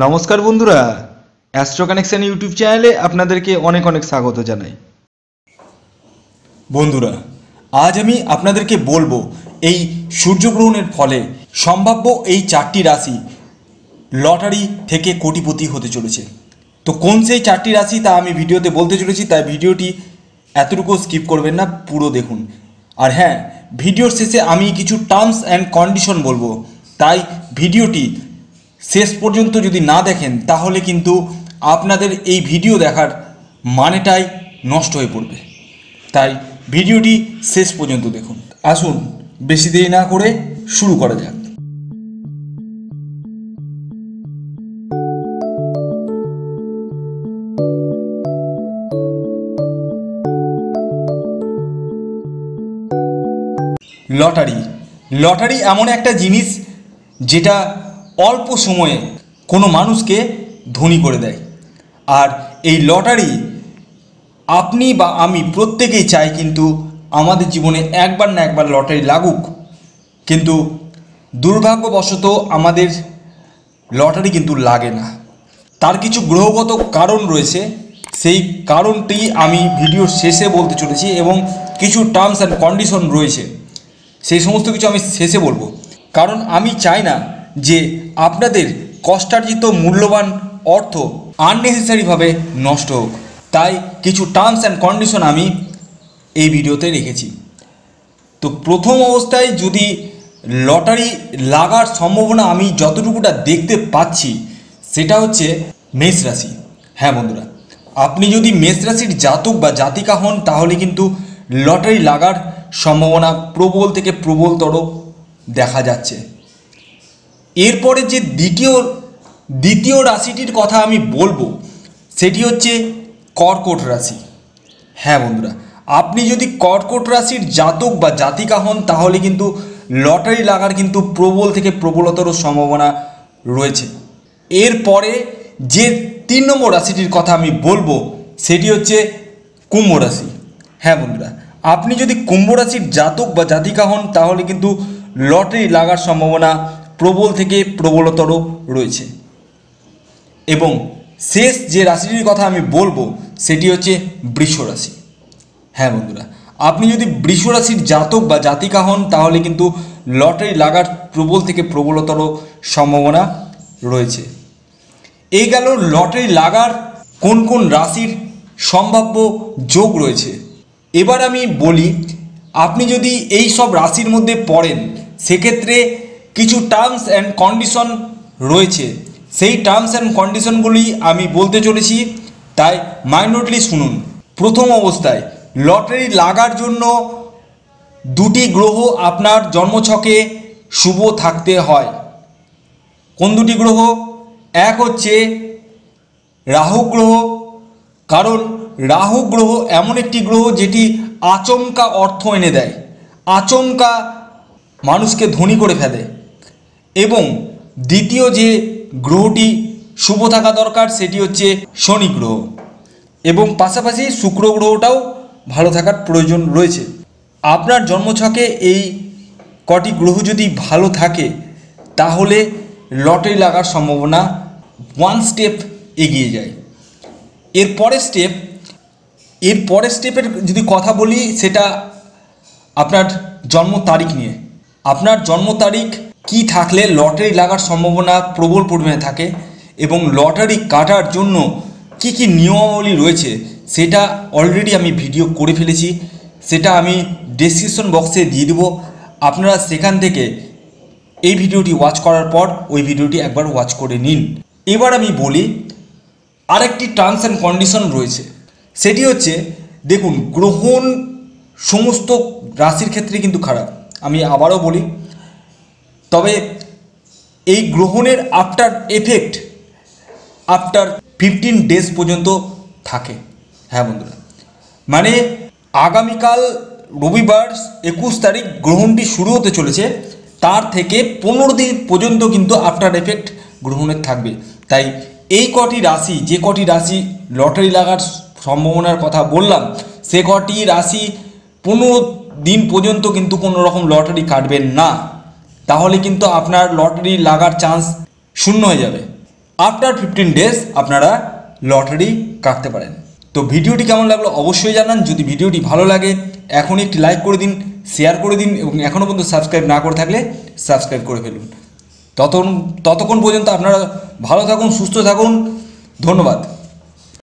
नमस्कार बंधुरा astro connection YouTube चैनले आपनादेरके अनेक अनेक स्वागत जानाई। बंधुरा आज आमी आपनादेरके बोलबो এই সূর্যগ্রহণের ফলে সম্ভাব্য এই চারটি রাশি লটারি থেকে কোটিপতি হতে চলেছে। তো কোন সেই চারটি রাশি তা আমি ভিডিওতে বলতে চলেছি, তাই ভিডিওটি এতটুকু স্কিপ করবেন না, পুরো দেখুন। আর হ্যাঁ, ভিডিওর শেষে আমি কিছু টার্মস অ্যান্ড কন্ডিশন বলবো, তাই ভিডিওটি শেষ পর্যন্ত যদি না দেখেন তাহলে কিন্তু আপনাদের এই ভিডিও দেখার মানেটাই নষ্ট হয়ে পড়বে, তাই ভিডিওটি শেষ পর্যন্ত দেখুন। আসুন বেশি দেরি না করে শুরু করা যাক। লটারি লটারি এমন একটা জিনিস যেটা অল্প সময়ে কোনো মানুষকে ধনী করে দেয়, আর এই লটারি আপনি বা আমি প্রত্যেকেই চাই, কিন্তু আমাদের জীবনে একবার না একবার লটারি লাগুক। কিন্তু দুর্ভাগ্যবশত আমাদের লটারি কিন্তু লাগে না, তার কিছু গ্রহগত কারণ রয়েছে। সেই কারণটি আমি ভিডিওর শেষে বলতে চলেছি এবং কিছু টার্মস অ্যান্ড কন্ডিশন রয়েছে, সেই সমস্ত কিছু আমি শেষে বলবো। কারণ আমি চাই না যে আপনাদের কষ্টার্জিত মূল্যবান অর্থ আননেসেসারিভাবে নষ্ট হোক, তাই কিছু টার্মস অ্যান্ড কন্ডিশন আমি এই ভিডিওতে রেখেছি। তো প্রথম অবস্থায় যদি লটারি লাগার সম্ভাবনা আমি যতটুকুটা দেখতে পাচ্ছি সেটা হচ্ছে মেষ রাশি। হ্যাঁ বন্ধুরা, আপনি যদি মেষ রাশির জাতক বা জাতিকা হন তাহলে কিন্তু লটারি লাগার সম্ভাবনা প্রবল থেকে প্রবলতর দেখা যাচ্ছে। এরপরে যে দ্বিতীয় রাশিটির কথা আমি বলবো সেটি হচ্ছে কর্কট রাশি। হ্যাঁ বন্ধুরা, আপনি যদি কর্কট রাশির জাতক বা জাতিকা হন তাহলে কিন্তু লটারি লাগার কিন্তু প্রবল থেকে প্রবলতর সম্ভাবনা রয়েছে। এরপরে যে 3 নম্বর রাশিটির কথা আমি বলবো সেটি হচ্ছে কুম্ভ রাশি। হ্যাঁ বন্ধুরা, আপনি যদি কুম্ভ রাশির জাতক বা জাতিকা হন তাহলে কিন্তু লটারি লাগার সম্ভাবনা প্রবল থেকে প্রবলতর রয়েছে। এবং শেষ যে রাশিটির কথা আমি বলবো সেটি হচ্ছে বৃষ রাশি। হ্যাঁ বন্ধুরা, আপনি যদি বৃষ রাশির জাতক বা জাতিকা হন তাহলে কিন্তু লটারি লাগার প্রবল থেকে প্রবলতর সম্ভাবনা রয়েছে। এই গেল লটারি লাগার কোন কোন রাশির সম্ভাব্য যোগ রয়েছে। এবার আমি বলি, আপনি যদি এই সব রাশির মধ্যে পড়েন সেক্ষেত্রে কিছু টার্মস অ্যান্ড কন্ডিশন রয়েছে, সেই টার্মস অ্যান্ড কন্ডিশনগুলি আমি বলতে চলেছি, তাই মাইনরলি শুনুন। প্রথম অবস্থায় লটারি লাগার জন্য 2টি গ্রহ আপনার জন্মছকে শুভ থাকতে হয়। কোন 2টি গ্রহ? এক হচ্ছে রাহু গ্রহ, কারণ রাহু গ্রহ এমন একটি গ্রহ যেটি আচমকা অর্থ এনে দেয়, আচমকা মানুষকে ধনী করে ফেলে। এবং দ্বিতীয় যে গ্রহটি শুভ থাকা দরকার সেটি হচ্ছে শনি গ্রহ, এবং পাশাপাশি শুক্র গ্রহটাও ভালো থাকার প্রয়োজন রয়েছে। আপনার জন্মছকে এই কটি গ্রহ যদি ভালো থাকে তাহলে লটারি লাগার সম্ভাবনা 1 স্টেপ এগিয়ে যায়। এর পরের স্টেপের যদি কথা বলি সেটা আপনার জন্ম তারিখ নিয়ে। আপনার জন্ম তারিখ কী থাকলে লটারি লাগার সম্ভাবনা প্রবল পরিমাণে থাকে এবং লটারি কাটার জন্য কি কি নিয়মাবলী রয়েছে সেটা অলরেডি আমি ভিডিও করে ফেলেছি, সেটা আমি ডেসক্রিপশন বক্সে দিয়ে দেবো। আপনারা সেখান থেকে এই ভিডিওটি ওয়াচ করার পর ওই ভিডিওটি একবার ওয়াচ করে নিন। এবার আমি বলি, আরেকটি টার্মস অ্যান্ড কন্ডিশন রয়েছে, সেটি হচ্ছে দেখুন, গ্রহণ সমস্ত রাশির ক্ষেত্রে কিন্তু খারাপ, আমি আবারও বলি, তবে এই গ্রহণের আফটার এফেক্ট আফটার 15 ডেজ পর্যন্ত থাকে। হ্যাঁ বন্ধুরা, মানে আগামীকাল রবিবার 21 তারিখ গ্রহণটি শুরু হতে চলেছে, তার থেকে 15 দিন পর্যন্ত কিন্তু আফটার এফেক্ট গ্রহণের থাকবে। তাই এই কটি রাশি, যে কটি রাশি লটারি লাগার সম্ভাবনার কথা বললাম, সে কটি রাশি 15 দিন পর্যন্ত কিন্তু কোনো রকম লটারি কাটবেন না, তাহলে কিন্তু আপনার লটারি লাগার চান্স শূন্য হয়ে যাবে। आफ्टर 15 डेज अपनारा लटरि काटते पारेन। तो भिडियोटी केमन लागलो अवश्यई जानान। यदि भिडियोटी भालो लागे एखोनी एकटी लाइक करे दिन, शेयर करे दिन एबं एखोनो पर्यन्त सबस्क्राइब ना करे थाकले सबस्क्राइब करे फेलुन। ততক্ষণ পর্যন্ত আপনারা ভালো থাকুন, সুস্থ থাকুন। ধন্যবাদ।